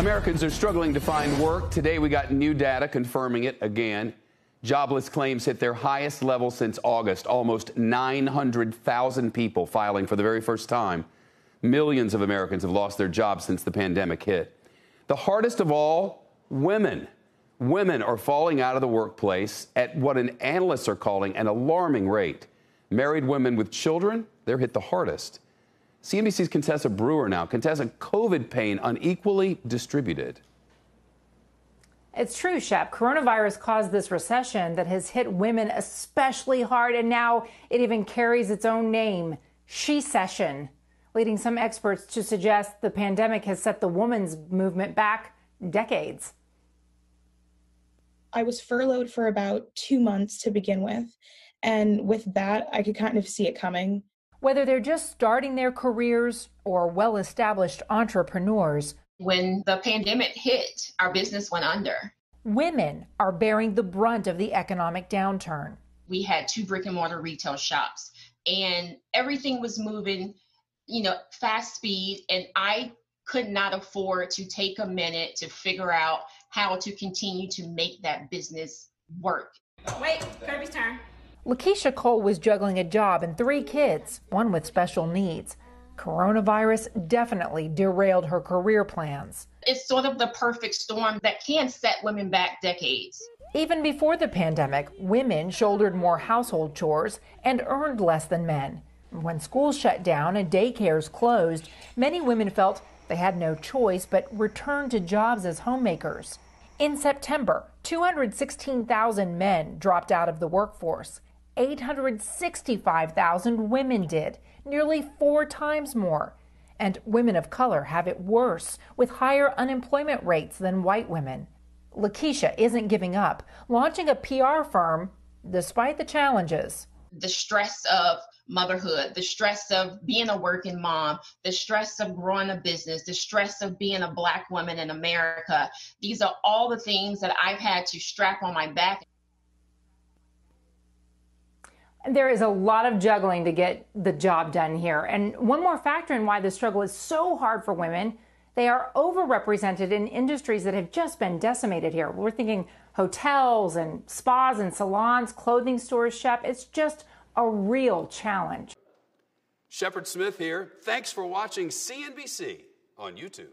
Americans are struggling to find work. Today we got new data confirming it again. Jobless claims hit their highest level since August. Almost 900,000 people filing for the very first time. Millions of Americans have lost their jobs since the pandemic hit. The hardest of all, women. Women are falling out of the workplace at what analysts are calling an alarming rate. Married women with children, they're hit the hardest. CNBC's Contessa Brewer now. Contessa, COVID pain unequally distributed. It's true, Shep. Coronavirus caused this recession that has hit women especially hard, and now it even carries its own name, She-Session, leading some experts to suggest the pandemic has set the women's movement back decades. I was furloughed for about 2 months to begin with, and with that, I could kind of see it coming. Whether they're just starting their careers or well-established entrepreneurs, when the pandemic hit, our business went under. Women are bearing the brunt of the economic downturn. We had 2 brick-and-mortar retail shops, and everything was moving, you know, fast speed, and I could not afford to take a minute to figure out how to continue to make that business work. Wait, Kirby's turn. Lakeisha Cole was juggling a job and 3 kids, one with special needs. Coronavirus definitely derailed her career plans. It's sort of the perfect storm that can set women back decades. Even before the pandemic, women shouldered more household chores and earned less than men. When schools shut down and daycares closed, many women felt they had no choice but return to jobs as homemakers. In September, 216,000 men dropped out of the workforce. 865,000 women did, nearly 4 times more. And women of color have it worse, with higher unemployment rates than white women. Lakeisha isn't giving up, launching a PR firm despite the challenges. The stress of motherhood, the stress of being a working mom, the stress of growing a business, the stress of being a Black woman in America. These are all the things that I've had to strap on my back. There is a lot of juggling to get the job done here. And one more factor in why the struggle is so hard for women, they are overrepresented in industries that have just been decimated here. We're thinking hotels and spas and salons, clothing stores, Shep. It's just a real challenge. Shepard Smith here. Thanks for watching CNBC on YouTube.